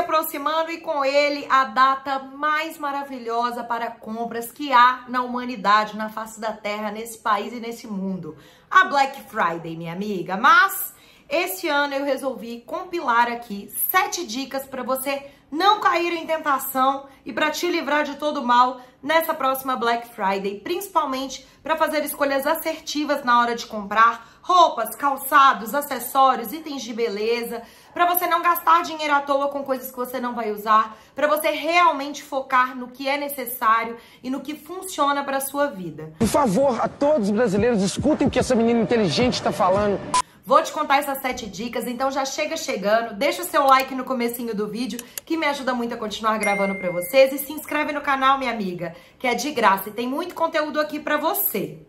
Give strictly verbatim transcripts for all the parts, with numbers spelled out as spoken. aproximando e com ele a data mais maravilhosa para compras que há na humanidade, na face da terra, nesse país e nesse mundo. A Black Friday, minha amiga. Mas este ano eu resolvi compilar aqui sete dicas para você não cair em tentação e para te livrar de todo mal nessa próxima Black Friday, principalmente para fazer escolhas assertivas na hora de comprar roupas, calçados, acessórios, itens de beleza, para você não gastar dinheiro à toa com coisas que você não vai usar, para você realmente focar no que é necessário e no que funciona para a sua vida. Por favor, a todos os brasileiros, escutem o que essa menina inteligente está falando. Vou te contar essas sete dicas, então já chega chegando, deixa o seu like no comecinho do vídeo, que me ajuda muito a continuar gravando pra vocês, e se inscreve no canal, minha amiga, que é de graça e tem muito conteúdo aqui pra você.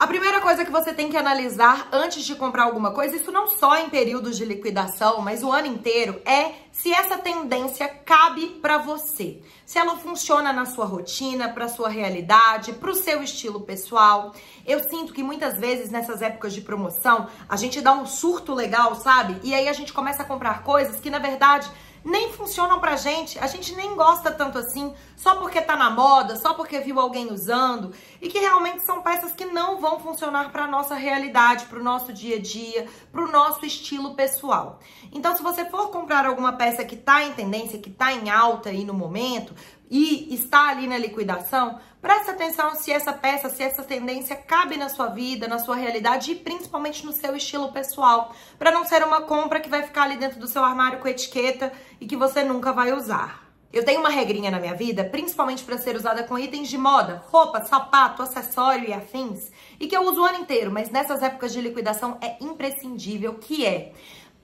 A primeira coisa que você tem que analisar antes de comprar alguma coisa, isso não só em períodos de liquidação, mas o ano inteiro, é se essa tendência cabe pra você. Se ela funciona na sua rotina, pra sua realidade, pro seu estilo pessoal. Eu sinto que muitas vezes nessas épocas de promoção, a gente dá um surto legal, sabe? E aí a gente começa a comprar coisas que, na verdade, nem funcionam pra gente, a gente nem gosta tanto assim, só porque tá na moda, só porque viu alguém usando, e que realmente são peças que não vão funcionar pra nossa realidade, pro nosso dia a dia, pro nosso estilo pessoal. Então, se você for comprar alguma peça que tá em tendência, que tá em alta aí no momento, e está ali na liquidação, presta atenção se essa peça, se essa tendência cabe na sua vida, na sua realidade e principalmente no seu estilo pessoal, para não ser uma compra que vai ficar ali dentro do seu armário com etiqueta e que você nunca vai usar. Eu tenho uma regrinha na minha vida, principalmente para ser usada com itens de moda, roupa, sapato, acessório e afins, e que eu uso o ano inteiro, mas nessas épocas de liquidação é imprescindível, que é: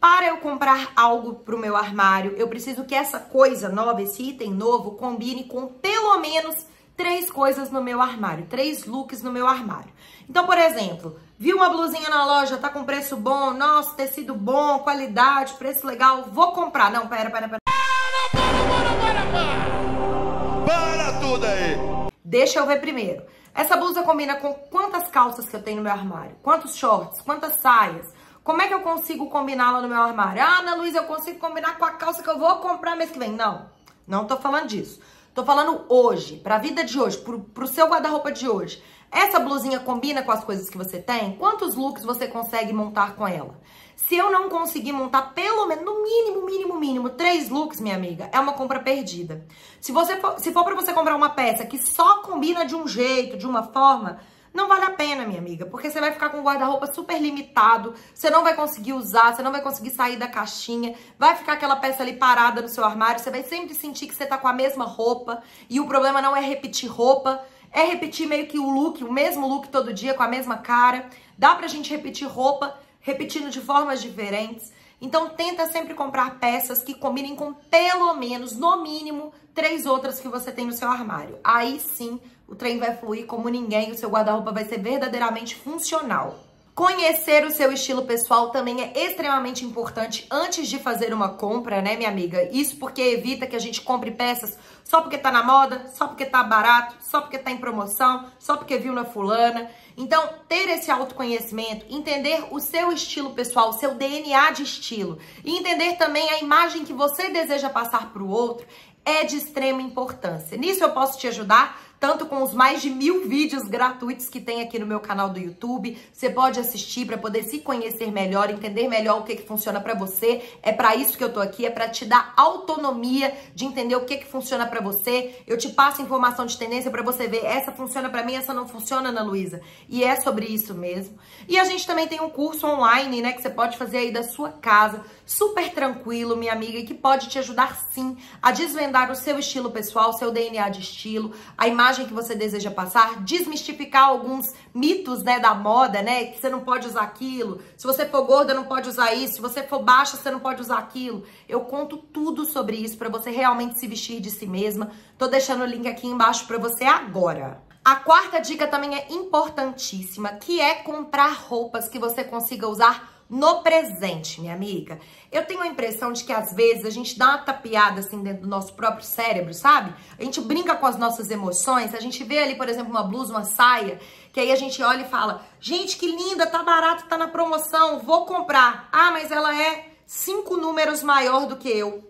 para eu comprar algo pro meu armário, eu preciso que essa coisa nova, esse item novo, combine com pelo menos três coisas no meu armário, três looks no meu armário. Então, por exemplo, viu uma blusinha na loja, tá com preço bom, nossa, tecido bom, qualidade, preço legal, vou comprar. Não, pera, pera, pera. Para, para, para, para! Para tudo aí! Deixa eu ver primeiro. Essa blusa combina com quantas calças que eu tenho no meu armário, quantos shorts, quantas saias. Como é que eu consigo combiná-la no meu armário? Ah, Ana Luísa, eu consigo combinar com a calça que eu vou comprar mês que vem. Não, não tô falando disso. Tô falando hoje, pra vida de hoje, pro, pro seu guarda-roupa de hoje. Essa blusinha combina com as coisas que você tem? Quantos looks você consegue montar com ela? Se eu não conseguir montar pelo menos, no mínimo, mínimo, mínimo, três looks, minha amiga, é uma compra perdida. Se, você for, se for pra você comprar uma peça que só combina de um jeito, de uma forma, não vale a pena, minha amiga, porque você vai ficar com o guarda-roupa super limitado, você não vai conseguir usar, você não vai conseguir sair da caixinha, vai ficar aquela peça ali parada no seu armário, você vai sempre sentir que você tá com a mesma roupa, e o problema não é repetir roupa, é repetir meio que o look, o mesmo look todo dia, com a mesma cara. Dá pra gente repetir roupa, repetindo de formas diferentes. Então, tenta sempre comprar peças que combinem com pelo menos, no mínimo, três outras que você tem no seu armário. Aí sim, o trem vai fluir como ninguém, o seu guarda-roupa vai ser verdadeiramente funcional. Conhecer o seu estilo pessoal também é extremamente importante antes de fazer uma compra, né, minha amiga? Isso porque evita que a gente compre peças só porque tá na moda, só porque tá barato, só porque tá em promoção, só porque viu na fulana. Então, ter esse autoconhecimento, entender o seu estilo pessoal, o seu D N A de estilo, e entender também a imagem que você deseja passar pro outro, é de extrema importância. Nisso eu posso te ajudar, tanto com os mais de mil vídeos gratuitos que tem aqui no meu canal do YouTube. Você pode assistir para poder se conhecer melhor, entender melhor o que, que funciona para você. É para isso que eu tô aqui, é para te dar autonomia de entender o que, que funciona para você. Eu te passo informação de tendência para você ver, essa funciona para mim, essa não funciona, Ana Luísa. E é sobre isso mesmo. E a gente também tem um curso online, né, que você pode fazer aí da sua casa, super tranquilo, minha amiga, e que pode te ajudar sim a desvendar o seu estilo pessoal, o seu D N A de estilo, a imagem que você deseja passar, desmistificar alguns mitos, né, da moda, né, que você não pode usar aquilo, se você for gorda não pode usar isso, se você for baixa você não pode usar aquilo. Eu conto tudo sobre isso para você realmente se vestir de si mesma. Tô deixando o link aqui embaixo para você agora. A quarta dica também é importantíssima, que é comprar roupas que você consiga usar no presente, minha amiga. Eu tenho a impressão de que às vezes a gente dá uma tapeada assim dentro do nosso próprio cérebro, sabe? A gente brinca com as nossas emoções, a gente vê ali, por exemplo, uma blusa, uma saia, que aí a gente olha e fala, gente, que linda, tá barato, tá na promoção, vou comprar. Ah, mas ela é cinco números maior do que eu.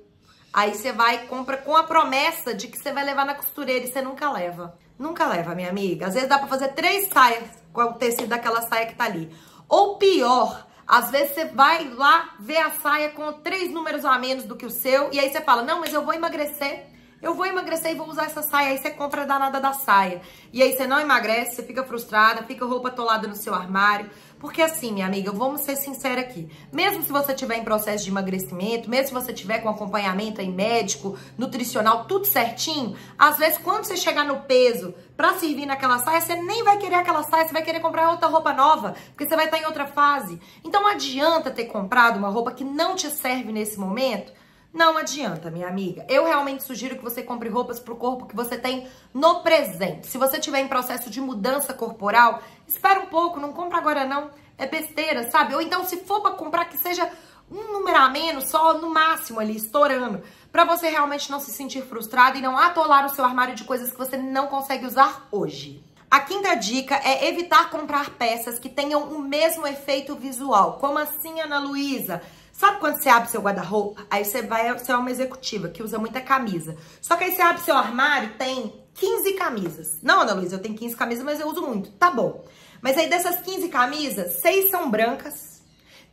Aí você vai e compra com a promessa de que você vai levar na costureira e você nunca leva. Nunca leva, minha amiga. Às vezes dá pra fazer três saias com o tecido daquela saia que tá ali. Ou pior, às vezes você vai lá ver a saia com três números a menos do que o seu e aí você fala, não, mas eu vou emagrecer. Eu vou emagrecer e vou usar essa saia. Aí você compra a danada da saia. E aí você não emagrece, você fica frustrada, fica roupa atolada no seu armário. Porque assim, minha amiga, vamos ser sincera aqui. Mesmo se você tiver em processo de emagrecimento, mesmo se você tiver com acompanhamento aí médico, nutricional, tudo certinho, às vezes quando você chegar no peso pra servir naquela saia, você nem vai querer aquela saia, você vai querer comprar outra roupa nova, porque você vai estar em outra fase. Então não adianta ter comprado uma roupa que não te serve nesse momento. Não adianta, minha amiga. Eu realmente sugiro que você compre roupas pro corpo que você tem no presente. Se você tiver em processo de mudança corporal, espera um pouco, não compra agora não. É besteira, sabe? Ou então, se for pra comprar, que seja um número a menos, só no máximo ali, estourando. Pra você realmente não se sentir frustrada e não atolar o seu armário de coisas que você não consegue usar hoje. A quinta dica é evitar comprar peças que tenham o mesmo efeito visual. Como assim, Ana Luísa? Sabe quando você abre seu guarda-roupa? Aí você vai, você é uma executiva que usa muita camisa. Só que aí você abre seu armário, tem quinze camisas. Não, Ana Luísa, eu tenho quinze camisas, mas eu uso muito. Tá bom. Mas aí dessas quinze camisas, seis são brancas,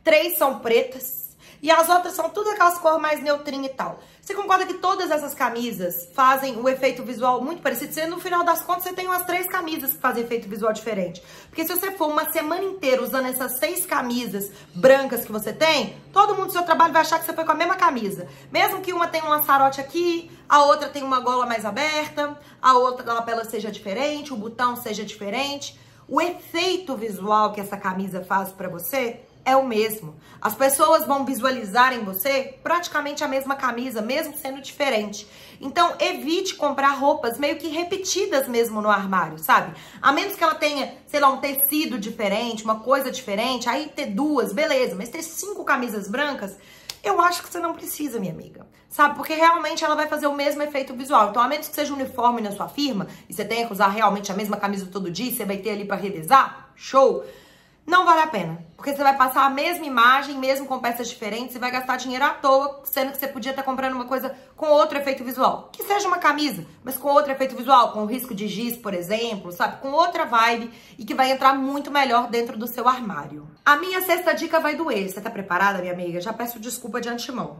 três são pretas e as outras são tudo aquelas cores mais neutrinha e tal. Você concorda que todas essas camisas fazem um efeito visual muito parecido? Você, no final das contas, você tem umas três camisas que fazem efeito visual diferente. Porque se você for uma semana inteira usando essas seis camisas brancas que você tem, todo mundo do seu trabalho vai achar que você foi com a mesma camisa. Mesmo que uma tenha um laçarote aqui, a outra tenha uma gola mais aberta, a outra da lapela seja diferente, o botão seja diferente. O efeito visual que essa camisa faz pra você é o mesmo. As pessoas vão visualizar em você praticamente a mesma camisa, mesmo sendo diferente. Então, evite comprar roupas meio que repetidas mesmo no armário, sabe? A menos que ela tenha, sei lá, um tecido diferente, uma coisa diferente, aí ter duas, beleza, mas ter cinco camisas brancas, eu acho que você não precisa, minha amiga, sabe? Porque realmente ela vai fazer o mesmo efeito visual. Então, a menos que seja uniforme na sua firma, e você tenha que usar realmente a mesma camisa todo dia, e você vai ter ali pra revezar, show! Não vale a pena, porque você vai passar a mesma imagem, mesmo com peças diferentes, e vai gastar dinheiro à toa, sendo que você podia estar comprando uma coisa com outro efeito visual. Que seja uma camisa, mas com outro efeito visual, com risco de giz, por exemplo, sabe? Com outra vibe, e que vai entrar muito melhor dentro do seu armário. A minha sexta dica vai doer. Você tá preparada, minha amiga? Já peço desculpa de antemão.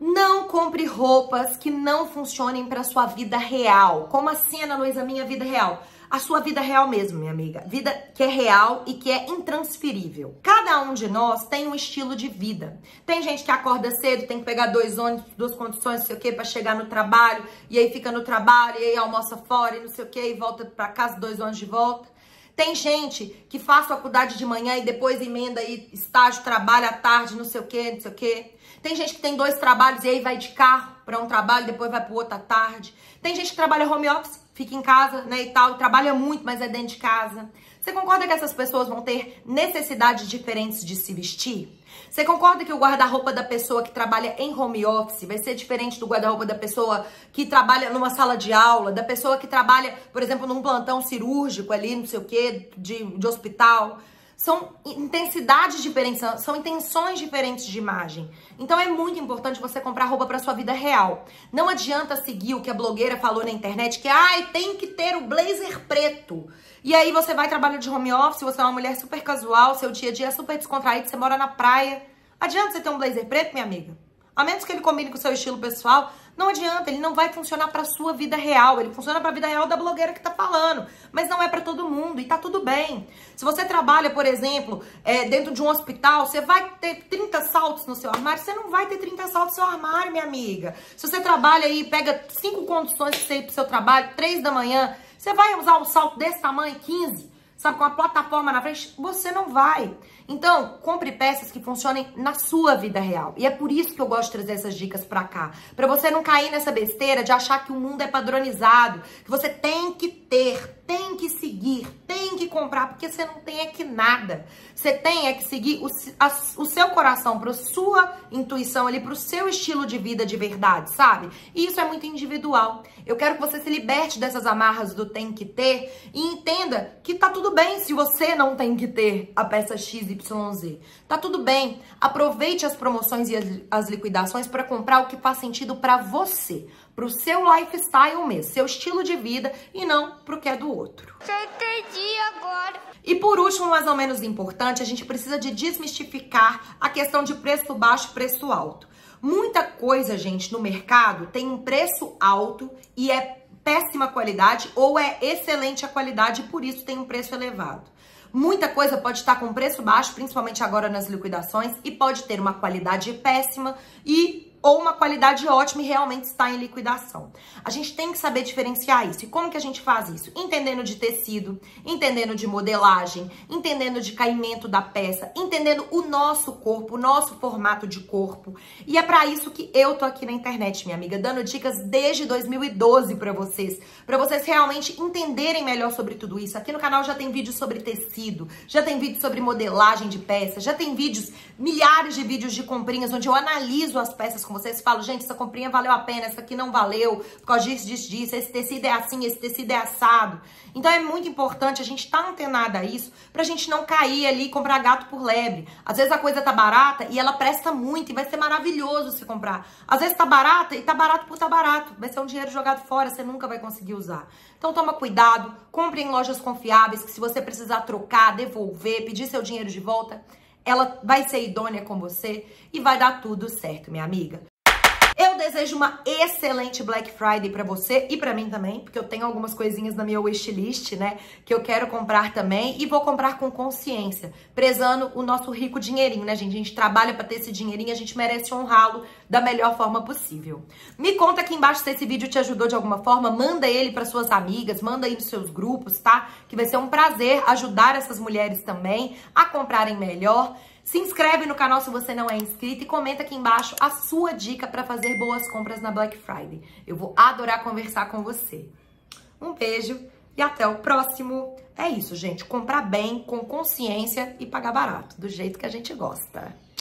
Não compre roupas que não funcionem pra sua vida real. Como assim, Ana Luísa, minha vida real? A sua vida real mesmo, minha amiga. Vida que é real e que é intransferível. Cada um de nós tem um estilo de vida. Tem gente que acorda cedo, tem que pegar dois ônibus, duas condições, não sei o que, pra chegar no trabalho, e aí fica no trabalho, e aí almoça fora, e não sei o que, e volta pra casa, dois ônibus de volta. Tem gente que faz faculdade de manhã e depois emenda aí estágio, trabalha à tarde, não sei o que, não sei o que. Tem gente que tem dois trabalhos e aí vai de carro pra um trabalho, depois vai pro outro à tarde. Tem gente que trabalha home office, fica em casa, né, e tal, trabalha muito, mas é dentro de casa. Você concorda que essas pessoas vão ter necessidades diferentes de se vestir? Você concorda que o guarda-roupa da pessoa que trabalha em home office vai ser diferente do guarda-roupa da pessoa que trabalha numa sala de aula, da pessoa que trabalha, por exemplo, num plantão cirúrgico ali, não sei o quê, de, de hospital? São intensidades diferentes, são intenções diferentes de imagem. Então é muito importante você comprar roupa pra sua vida real. Não adianta seguir o que a blogueira falou na internet, que ai, tem que ter o blazer preto. E aí você vai trabalhar de home office, você é uma mulher super casual, seu dia a dia é super descontraído, você mora na praia. Adianta você ter um blazer preto, minha amiga? A menos que ele combine com o seu estilo pessoal, não adianta, ele não vai funcionar pra sua vida real, ele funciona pra vida real da blogueira que tá falando, mas não é pra todo mundo e tá tudo bem. Se você trabalha, por exemplo, é, dentro de um hospital, você vai ter trinta saltos no seu armário, você não vai ter trinta saltos no seu armário, minha amiga. Se você trabalha aí, pega cinco condições pra você ir pro seu trabalho, três da manhã, você vai usar um salto desse tamanho, quinze? Sabe, com a plataforma na frente, você não vai. Então, compre peças que funcionem na sua vida real. E é por isso que eu gosto de trazer essas dicas pra cá. Pra você não cair nessa besteira de achar que o mundo é padronizado, que você tem que ter, tem que seguir, tem que comprar, porque você não tem é que nada. Você tem é que seguir o, a, o seu coração, pra sua intuição ali, pro seu estilo de vida de verdade, sabe? E isso é muito individual. Eu quero que você se liberte dessas amarras do tem que ter e entenda que tá tudo tudo bem se você não tem que ter a peça X Y Z. Tá tudo bem. Aproveite as promoções e as liquidações para comprar o que faz sentido para você, pro seu lifestyle mesmo, seu estilo de vida, e não pro que é do outro. Já entendi agora. E por último, mas não menos importante, a gente precisa de desmistificar a questão de preço baixo e preço alto. Muita coisa, gente, no mercado tem um preço alto e é péssima qualidade, ou é excelente a qualidade e por isso tem um preço elevado. Muita coisa pode estar com preço baixo, principalmente agora nas liquidações, e pode ter uma qualidade péssima e ou uma qualidade ótima e realmente está em liquidação. A gente tem que saber diferenciar isso. E como que a gente faz isso? Entendendo de tecido, entendendo de modelagem, entendendo de caimento da peça, entendendo o nosso corpo, o nosso formato de corpo. E é pra isso que eu tô aqui na internet, minha amiga, dando dicas desde dois mil e doze pra vocês, pra vocês realmente entenderem melhor sobre tudo isso. Aqui no canal já tem vídeo sobre tecido, já tem vídeo sobre modelagem de peça, já tem vídeos, milhares de vídeos de comprinhas, onde eu analiso as peças com vocês, falam, gente, essa comprinha valeu a pena, essa aqui não valeu, por causa disso, disso, disso, esse tecido é assim, esse tecido é assado. Então é muito importante a gente tá antenada a isso, pra gente não cair ali e comprar gato por lebre. Às vezes a coisa tá barata e ela presta muito e vai ser maravilhoso se comprar. Às vezes tá barata e tá barato por tá barato, vai ser um dinheiro jogado fora, você nunca vai conseguir usar. Então toma cuidado, compre em lojas confiáveis, que se você precisar trocar, devolver, pedir seu dinheiro de volta, ela vai ser idônea com você e vai dar tudo certo, minha amiga. Eu desejo uma excelente Black Friday pra você e pra mim também, porque eu tenho algumas coisinhas na minha wishlist, né, que eu quero comprar também, e vou comprar com consciência, prezando o nosso rico dinheirinho, né, gente? A gente trabalha pra ter esse dinheirinho, a gente merece honrá-lo da melhor forma possível. Me conta aqui embaixo se esse vídeo te ajudou de alguma forma, manda ele pra suas amigas, manda aí nos seus grupos, tá? Que vai ser um prazer ajudar essas mulheres também a comprarem melhor. Se inscreve no canal se você não é inscrito e comenta aqui embaixo a sua dica para fazer boas compras na Black Friday. Eu vou adorar conversar com você. Um beijo e até o próximo. É isso, gente. Comprar bem, com consciência e pagar barato, do jeito que a gente gosta.